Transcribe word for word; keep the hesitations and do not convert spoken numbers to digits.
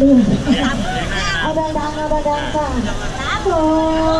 ลืมเอาดังๆเอาดังๆค่ะ